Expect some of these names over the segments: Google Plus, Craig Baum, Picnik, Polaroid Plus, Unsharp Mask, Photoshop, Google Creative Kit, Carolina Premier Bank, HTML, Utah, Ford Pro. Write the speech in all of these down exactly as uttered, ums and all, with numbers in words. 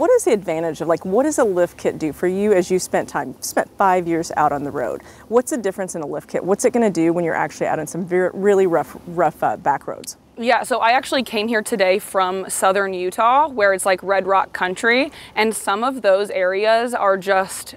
what is the advantage of, like, what does a lift kit do for you as you spent time, spent five years out on the road? What's the difference in a lift kit? What's it going to do when you're actually out on some very, really rough, rough uh, back roads? Yeah, so I actually came here today from southern Utah, where it's like red rock country, and some of those areas are just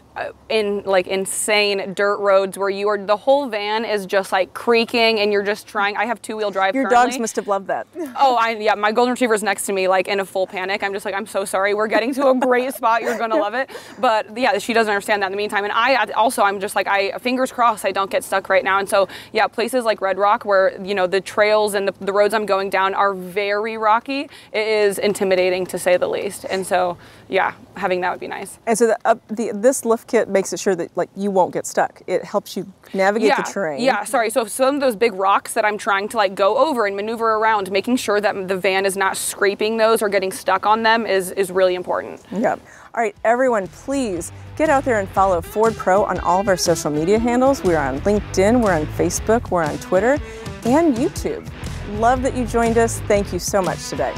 in like insane dirt roads where you are, the whole van is just like creaking and you're just trying. I have two-wheel drive. Your currently. Dogs must have loved that. Oh, I, yeah, my golden retriever's next to me, like in a full panic. I'm just like, I'm so sorry. We're getting to a great spot. You're gonna love it. But yeah, she doesn't understand that in the meantime. And I also, I'm just like, I fingers crossed I don't get stuck right now. And so yeah, places like Red Rock where you know the trails and the, the roads I'm going going down are very rocky. It is intimidating to say the least, and so yeah, having that would be nice. And so the, uh, the, this lift kit makes it sure that like you won't get stuck. It helps you navigate yeah, the terrain. Yeah, sorry. So some of those big rocks that I'm trying to like go over and maneuver around, making sure that the van is not scraping those or getting stuck on them is is really important. Yeah. All right, everyone, please get out there and follow Ford Pro on all of our social media handles. We're on LinkedIn, we're on Facebook, we're on Twitter, and YouTube. Love that you joined us. Thank you so much today.